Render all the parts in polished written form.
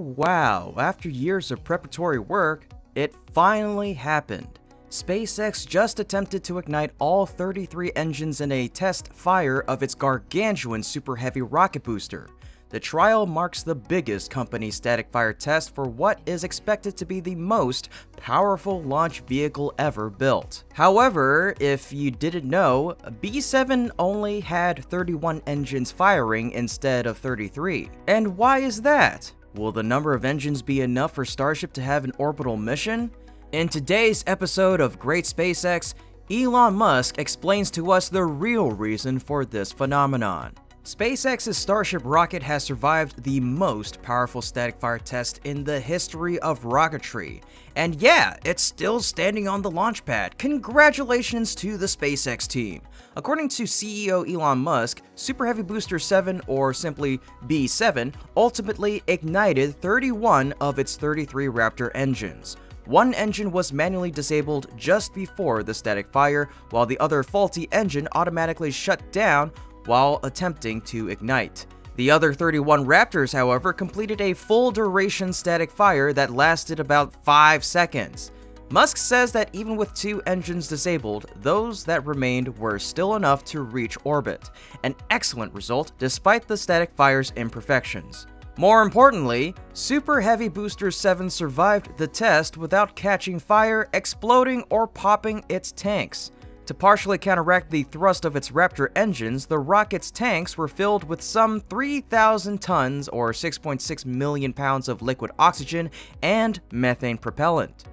wow, after years of preparatory work, it finally happened. SpaceX just attempted to ignite all 33 engines in a test fire of its gargantuan Super Heavy rocket booster. The trial marks the biggest company static fire test for what is expected to be the most powerful launch vehicle ever built. However, if you didn't know, B7 only had 31 engines firing instead of 33. And why is that? Will the number of engines be enough for Starship to have an orbital mission? In today's episode of Great SpaceX, Elon Musk explains to us the real reason for this phenomenon. SpaceX's Starship rocket has survived the most powerful static fire test in the history of rocketry. And yeah, it's still standing on the launch pad. Congratulations to the SpaceX team. According to CEO Elon Musk, Super Heavy Booster 7, or simply B7, ultimately ignited 31 of its 33 Raptor engines. One engine was manually disabled just before the static fire, while the other faulty engine automatically shut down while attempting to ignite. The other 31 Raptors, however, completed a full-duration static fire that lasted about 5 seconds. Musk says that even with 2 engines disabled, those that remained were still enough to reach orbit. An excellent result despite the static fire's imperfections. More importantly, Super Heavy Booster 7 survived the test without catching fire, exploding, or popping its tanks. To partially counteract the thrust of its Raptor engines, the rocket's tanks were filled with some 3,000 tons or 6.6 million pounds of liquid oxygen and methane propellant.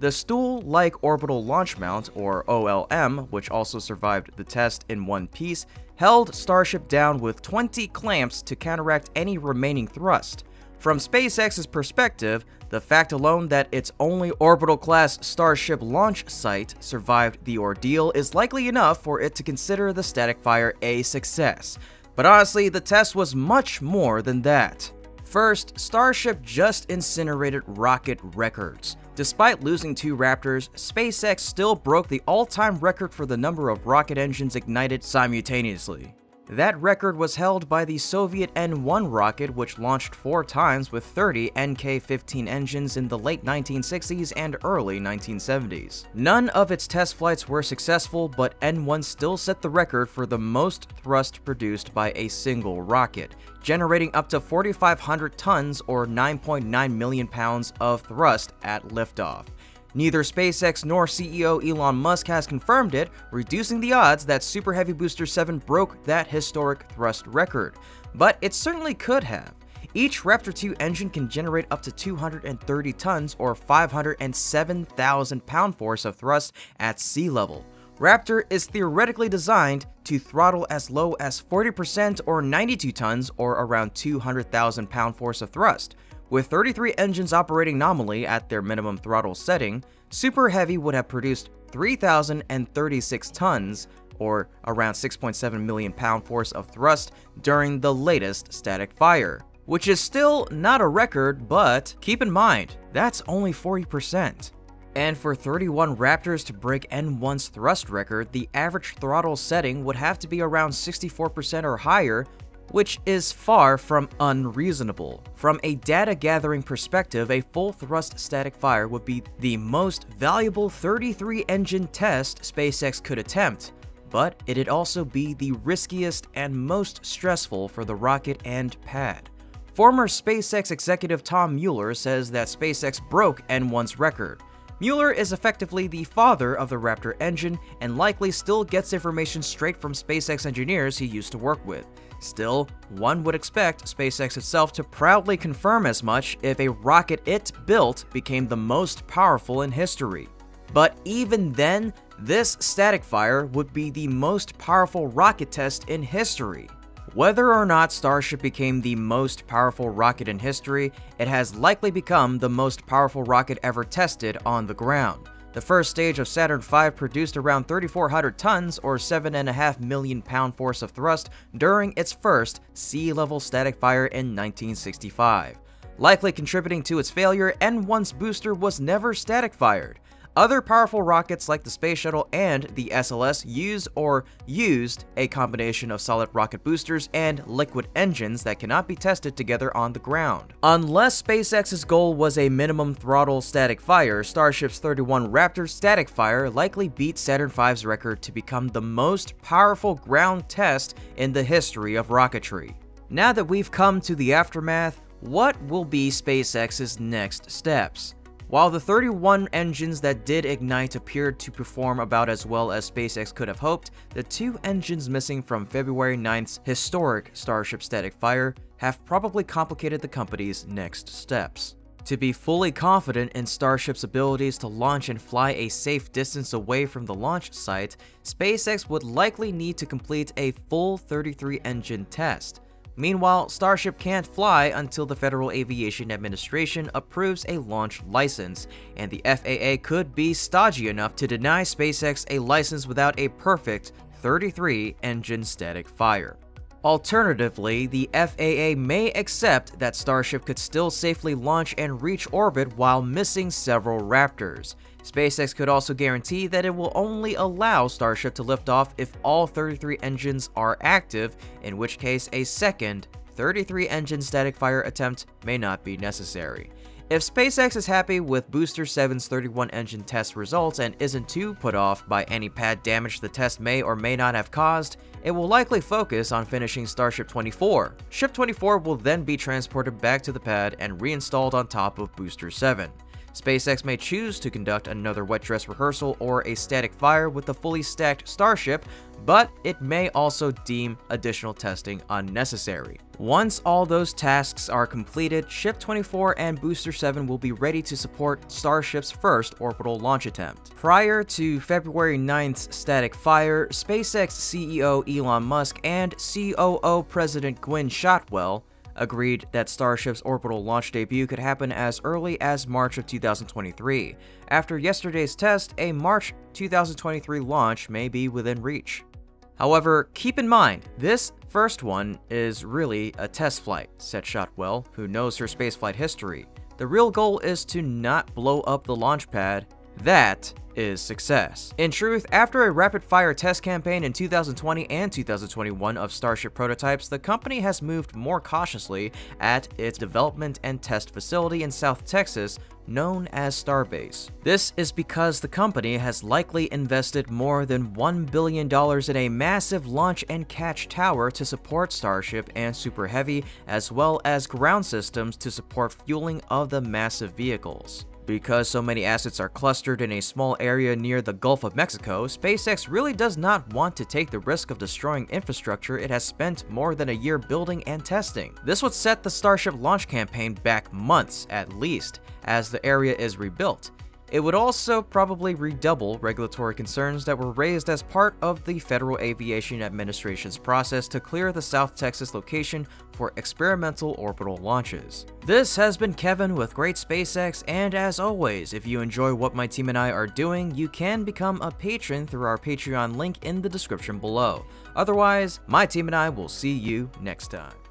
The stool-like orbital launch mount, or OLM, which also survived the test in one piece, held Starship down with 20 clamps to counteract any remaining thrust. From SpaceX's perspective, the fact alone that its only orbital-class Starship launch site survived the ordeal is likely enough for it to consider the static fire a success. But honestly, the test was much more than that. First, Starship just incinerated rocket records. Despite losing 2 Raptors, SpaceX still broke the all-time record for the number of rocket engines ignited simultaneously. That record was held by the Soviet N1 rocket, which launched 4 times with 30 NK-15 engines in the late 1960s and early 1970s. None of its test flights were successful, but N1 still set the record for the most thrust produced by a single rocket, generating up to 4,500 tons or 9.9 million pounds of thrust at liftoff. Neither SpaceX nor CEO Elon Musk has confirmed it, reducing the odds that Super Heavy Booster 7 broke that historic thrust record. But it certainly could have. Each Raptor 2 engine can generate up to 230 tons or 507,000 pound-force of thrust at sea level. Raptor is theoretically designed to throttle as low as 40% or 92 tons or around 200,000 pound-force of thrust. With 33 engines operating nominally at their minimum throttle setting, Super Heavy would have produced 3,036 tons, or around 6.7 million pound-force of thrust during the latest static fire. Which is still not a record, but keep in mind, that's only 40%. And for 31 Raptors to break N1's thrust record, the average throttle setting would have to be around 64% or higher, which is far from unreasonable. From a data gathering perspective, a full thrust static fire would be the most valuable 33 engine test SpaceX could attempt, but it'd also be the riskiest and most stressful for the rocket and pad. Former SpaceX executive Tom Mueller says that SpaceX broke N1's record. Mueller is effectively the father of the Raptor engine and likely still gets information straight from SpaceX engineers he used to work with. Still, one would expect SpaceX itself to proudly confirm as much if a rocket it built became the most powerful in history. But even then, this static fire would be the most powerful rocket test in history. Whether or not Starship became the most powerful rocket in history, it has likely become the most powerful rocket ever tested on the ground. The first stage of Saturn V produced around 3,400 tons or 7.5 million pound-force of thrust during its first sea-level static fire in 1965. Likely contributing to its failure, N1's booster was never static fired. Other powerful rockets like the Space Shuttle and the SLS use or used a combination of solid rocket boosters and liquid engines that cannot be tested together on the ground. Unless SpaceX's goal was a minimum throttle static fire, Starship's 31 Raptor static fire likely beat Saturn V's record to become the most powerful ground test in the history of rocketry. Now that we've come to the aftermath, what will be SpaceX's next steps? While the 31 engines that did ignite appeared to perform about as well as SpaceX could have hoped, the two engines missing from February 9th's historic Starship static fire have probably complicated the company's next steps. To be fully confident in Starship's abilities to launch and fly a safe distance away from the launch site, SpaceX would likely need to complete a full 33-engine test. Meanwhile, Starship can't fly until the Federal Aviation Administration approves a launch license, and the FAA could be stodgy enough to deny SpaceX a license without a perfect 33-engine static fire. Alternatively, the FAA may accept that Starship could still safely launch and reach orbit while missing several Raptors. SpaceX could also guarantee that it will only allow Starship to lift off if all 33 engines are active, in which case a second 33-engine static fire attempt may not be necessary. If SpaceX is happy with Booster 7's 31-engine test results and isn't too put off by any pad damage the test may or may not have caused, it will likely focus on finishing Starship 24. Ship 24 will then be transported back to the pad and reinstalled on top of Booster 7. SpaceX may choose to conduct another wet dress rehearsal or a static fire with the fully stacked Starship, but it may also deem additional testing unnecessary. Once all those tasks are completed, Ship 24 and Booster 7 will be ready to support Starship's first orbital launch attempt. Prior to February 9th's static fire, SpaceX CEO Elon Musk and COO President Gwynne Shotwell agreed that Starship's orbital launch debut could happen as early as March of 2023. After yesterday's test, a March 2023 launch may be within reach. However, keep in mind, this first one is really a test flight, said Shotwell, who knows her spaceflight history. The real goal is to not blow up the launch pad. That is success. In truth, after a rapid-fire test campaign in 2020 and 2021 of Starship prototypes, the company has moved more cautiously at its development and test facility in South Texas, known as Starbase. This is because the company has likely invested more than $1 billion in a massive launch and catch tower to support Starship and Super Heavy, as well as ground systems to support fueling of the massive vehicles. Because so many assets are clustered in a small area near the Gulf of Mexico, SpaceX really does not want to take the risk of destroying infrastructure it has spent more than a year building and testing. This would set the Starship launch campaign back months, at least, as the area is rebuilt. It would also probably redouble regulatory concerns that were raised as part of the Federal Aviation Administration's process to clear the South Texas location for experimental orbital launches. This has been Kevin with Great SpaceX, and as always, if you enjoy what my team and I are doing, you can become a patron through our Patreon link in the description below. Otherwise, my team and I will see you next time.